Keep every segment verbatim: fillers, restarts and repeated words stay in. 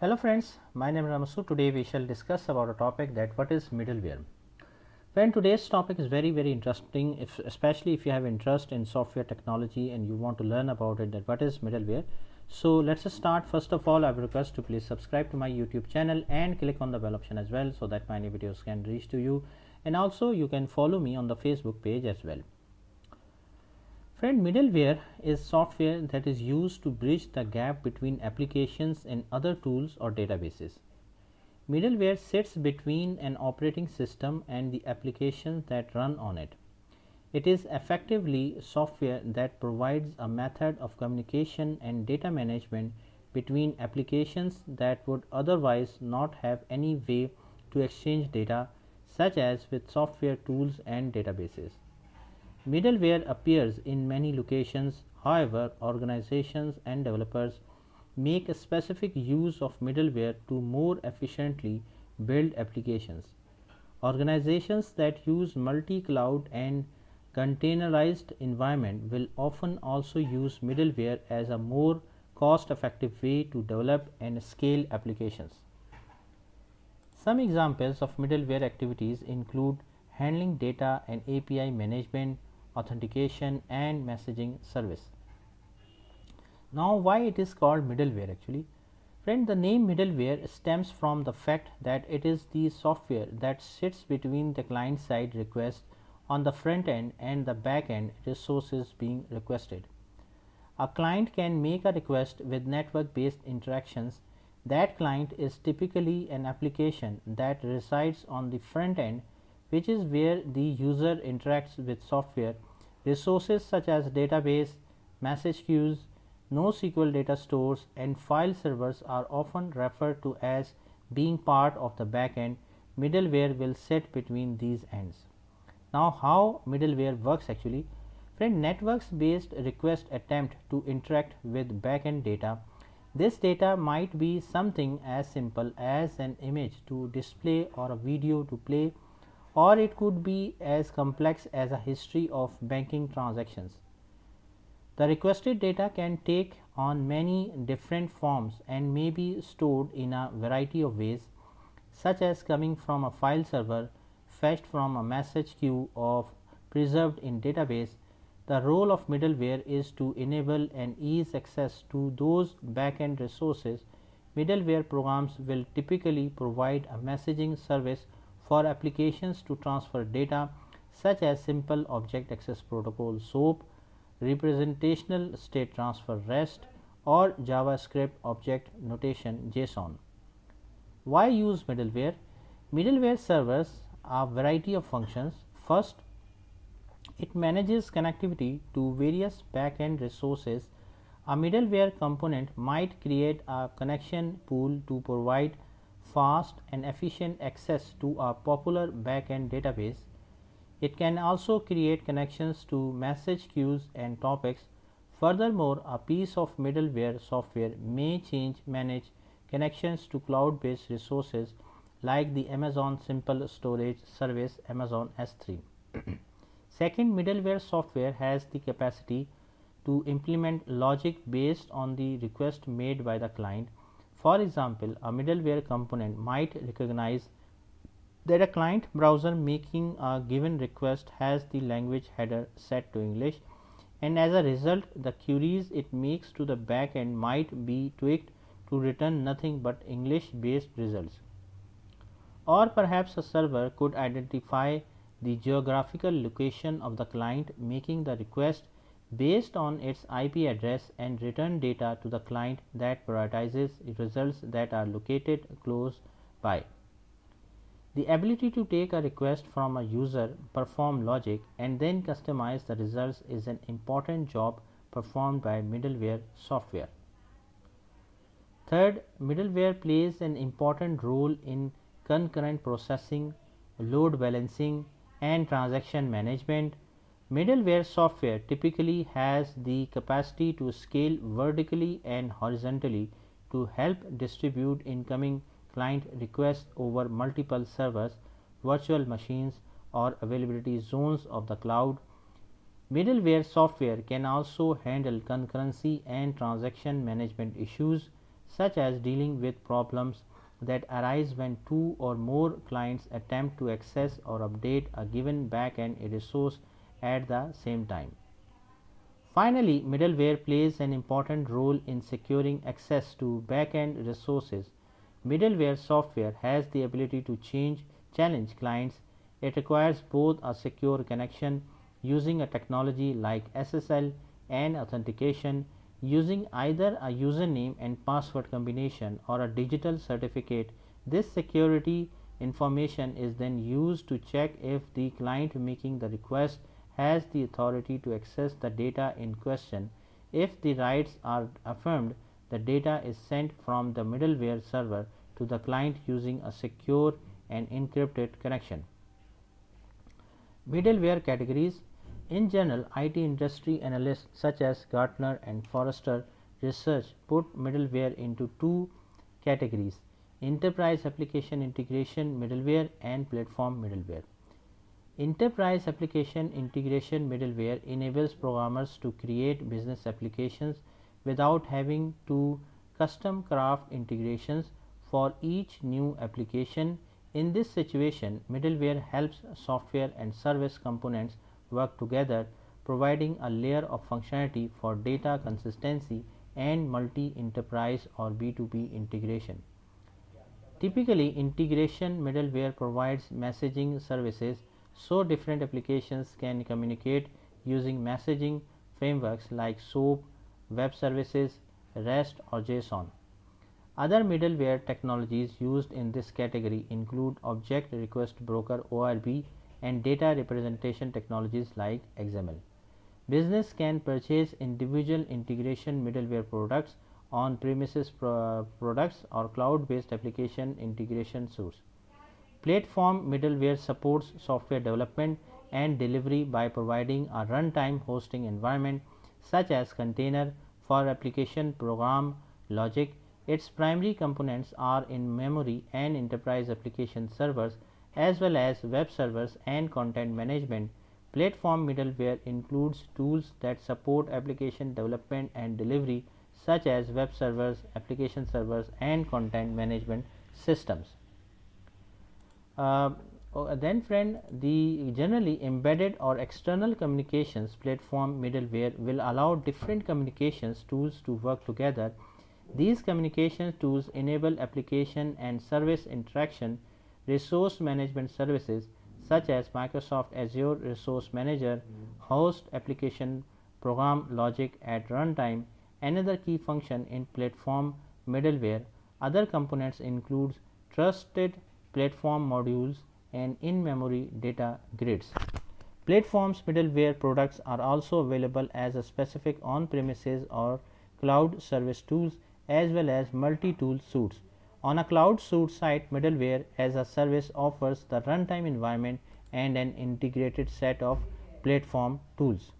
Hello friends, my name is Ramasu. Today we shall discuss about a topic that what is middleware. Friend, today's topic is very very interesting, if, especially if you have interest in software technology and you want to learn about it, that what is middleware. So let's start. First of all, I would request to please subscribe to my YouTube channel and click on the bell option as well, so that my new videos can reach to you, and also you can follow me on the Facebook page as well. Friend, middleware is software that is used to bridge the gap between applications and other tools or databases. Middleware sits between an operating system and the applications that run on it. It is effectively software that provides a method of communication and data management between applications that would otherwise not have any way to exchange data, such as with software tools and databases. Middleware appears in many locations. However, organizations and developers make a specific use of middleware to more efficiently build applications. Organizations that use multi-cloud and containerized environment will often also use middleware as a more cost-effective way to develop and scale applications. Some examples of middleware activities include handling data and A P I management, authentication and messaging service. Now, why it is called middleware actually? Friend, the name middleware stems from the fact that it is the software that sits between the client side request on the front end and the back end resources being requested. A client can make a request with network based interactions. That client is typically an application that resides on the front end, which is where the user interacts with software. Resources such as database, message queues, NoSQL data stores and file servers are often referred to as being part of the backend. Middleware will sit between these ends. Now, how middleware works actually? Friend, networks based request attempt to interact with backend data. This data might be something as simple as an image to display or a video to play, or it could be as complex as a history of banking transactions. The requested data can take on many different forms and may be stored in a variety of ways, such as coming from a file server, fetched from a message queue, or preserved in database. The role of middleware is to enable and ease access to those back-end resources. Middleware programs will typically provide a messaging service for applications to transfer data, such as Simple Object Access Protocol SOAP, Representational State Transfer REST, or JavaScript Object Notation JSON. Why use middleware? Middleware serves a variety of functions. First, it manages connectivity to various back-end resources. A middleware component might create a connection pool to provide fast and efficient access to a popular backend database. It can also create connections to message queues and topics. Furthermore, a piece of middleware software may change manage connections to cloud-based resources like the Amazon Simple Storage Service, Amazon S three. Second, middleware software has the capacity to implement logic based on the request made by the client. For example, a middleware component might recognize that a client browser making a given request has the language header set to English, and as a result, the queries it makes to the back end might be tweaked to return nothing but English-based results. Or perhaps a server could identify the geographical location of the client making the request based on its I P address and return data to the client that prioritizes results that are located close by. The ability to take a request from a user, perform logic, and then customize the results is an important job performed by middleware software. Third, middleware plays an important role in concurrent processing, load balancing, and transaction management. Middleware software typically has the capacity to scale vertically and horizontally to help distribute incoming client requests over multiple servers, virtual machines, or availability zones of the cloud. Middleware software can also handle concurrency and transaction management issues, such as dealing with problems that arise when two or more clients attempt to access or update a given backend resource at the same time. Finally, middleware plays an important role in securing access to backend resources. Middleware software has the ability to change, challenge clients. It requires both a secure connection using a technology like S S L and authentication using either a username and password combination or a digital certificate. This security information is then used to check if the client making the request has the authority to access the data in question. If the rights are affirmed, the data is sent from the middleware server to the client using a secure and encrypted connection. Middleware categories. In general, I T industry analysts such as Gartner and Forrester research put middleware into two categories: enterprise application integration middleware and platform middleware. Enterprise application integration middleware enables programmers to create business applications without having to custom craft integrations for each new application. In this situation, middleware helps software and service components work together, providing a layer of functionality for data consistency and multi-enterprise or B two B integration. Typically, integration middleware provides messaging services, so different applications can communicate using messaging frameworks like SOAP, web services, REST or JSON. Other middleware technologies used in this category include object request broker O R B and data representation technologies like X M L. Business can purchase individual integration middleware products, on-premises pro products or cloud-based application integration source. Platform middleware supports software development and delivery by providing a runtime hosting environment such as container for application program logic. Its primary components are in memory and enterprise application servers as well as web servers and content management. Platform middleware includes tools that support application development and delivery such as web servers, application servers and content management systems. Uh, then friend, the generally embedded or external communications platform middleware will allow different communications tools to work together. These communication tools enable application and service interaction. Resource management services such as Microsoft Azure Resource Manager host application program logic at runtime. Another key function in platform middleware. Other components include trusted platform modules and in-memory data grids. Platforms middleware products are also available as a specific on-premises or cloud service tools as well as multi-tool suites. On a cloud suite site, middleware as a service offers the runtime environment and an integrated set of platform tools.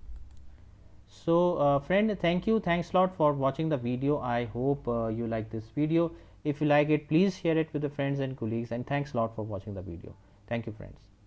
So uh, friend, thank you. Thanks a lot for watching the video. I hope uh, you like this video. If you like it, please share it with the friends and colleagues, and thanks a lot for watching the video. Thank you friends.